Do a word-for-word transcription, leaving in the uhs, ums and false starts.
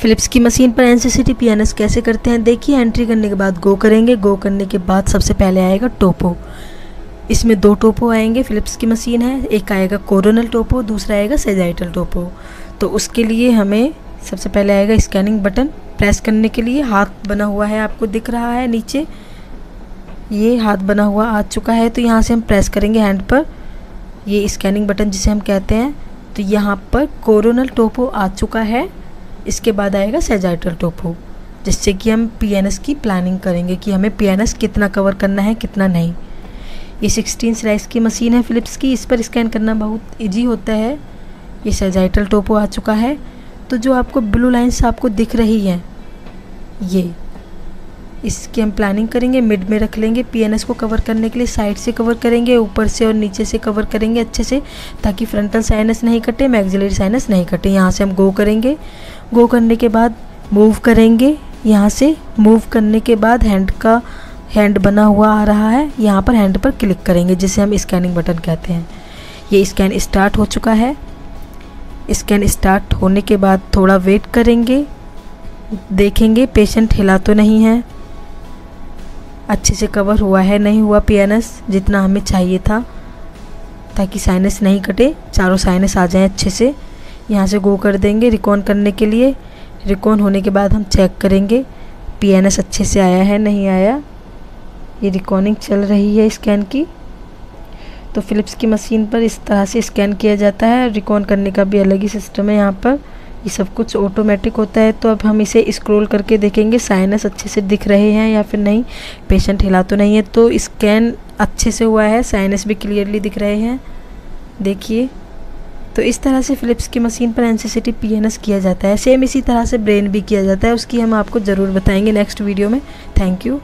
Philips की machine पर एनसीसीटी PNS कैसे करते हैं देखिए। एंट्री करने के बाद गो करेंगे, गो करने के बाद सबसे पहले आएगा टोपो। इसमें दो टोपो आएंगे, फिलिप्स की मशीन है, एक आएगा कोरोनल टोपो, दूसरा आएगा सैजाइटल टोपो। तो उसके लिए हमें सबसे पहले आएगा स्कैनिंग बटन, प्रेस करने के लिए हाथ बना हुआ है, आपको दिख रहा है नीचे ये हाथ बना हुआ आ चुका है। तो यहाँ से हम प्रेस करेंगे हैंड पर, ये स्कैनिंग बटन जिसे हम कहते हैं। तो यहाँ पर कोरोनल टोपो आ चुका है, इसके बाद आएगा सैजाइटल टोपो, जिससे कि हम पीएनएस की प्लानिंग करेंगे कि हमें पीएनएस कितना कवर करना है कितना नहीं। ये सिक्सटीन स्लाइस की मशीन है फिलिप्स की, इस पर स्कैन करना बहुत ईजी होता है। ये सैजाइटल टोपो आ चुका है। तो जो आपको ब्लू लाइन्स आपको दिख रही हैं, ये इसकी हम प्लानिंग करेंगे, मिड में रख लेंगे। पीएनएस को कवर करने के लिए साइड से कवर करेंगे, ऊपर से और नीचे से कवर करेंगे अच्छे से, ताकि फ्रंटल साइनस नहीं कटे, मैक्सिलरी साइनस नहीं कटे। यहाँ से हम गो करेंगे, गो करने के बाद मूव करेंगे। यहाँ से मूव करने के बाद हैंड का हैंड बना हुआ आ रहा है, यहाँ पर हैंड पर क्लिक करेंगे, जिसे हम स्कैनिंग बटन कहते हैं। ये स्कैन स्टार्ट हो चुका है। स्कैन स्टार्ट होने के बाद थोड़ा वेट करेंगे, देखेंगे पेशेंट हिला तो नहीं है, अच्छे से कवर हुआ है नहीं हुआ पीएनएस जितना हमें चाहिए था, ताकि साइनस नहीं कटे, चारों साइनस आ जाएं अच्छे से। यहाँ से गो कर देंगे रिकॉन करने के लिए। रिकॉन होने के बाद हम चेक करेंगे पीएनएस अच्छे से आया है नहीं आया। ये रिकॉनिंग चल रही है स्कैन की। तो फिलिप्स की मशीन पर इस तरह से स्कैन किया जाता है। रिकॉन करने का भी अलग ही सिस्टम है यहाँ पर, ये सब कुछ ऑटोमेटिक होता है। तो अब हम इसे स्क्रॉल करके देखेंगे साइनस अच्छे से दिख रहे हैं या फिर नहीं, पेशेंट हिला तो नहीं है। तो स्कैन अच्छे से हुआ है, साइनस भी क्लियरली दिख रहे हैं, देखिए। तो इस तरह से फिलिप्स की मशीन पर एनसीसीटी पीएनएस किया जाता है। सेम इसी तरह से ब्रेन भी किया जाता है, उसकी हम आपको ज़रूर बताएंगे नेक्स्ट वीडियो में। Thank you.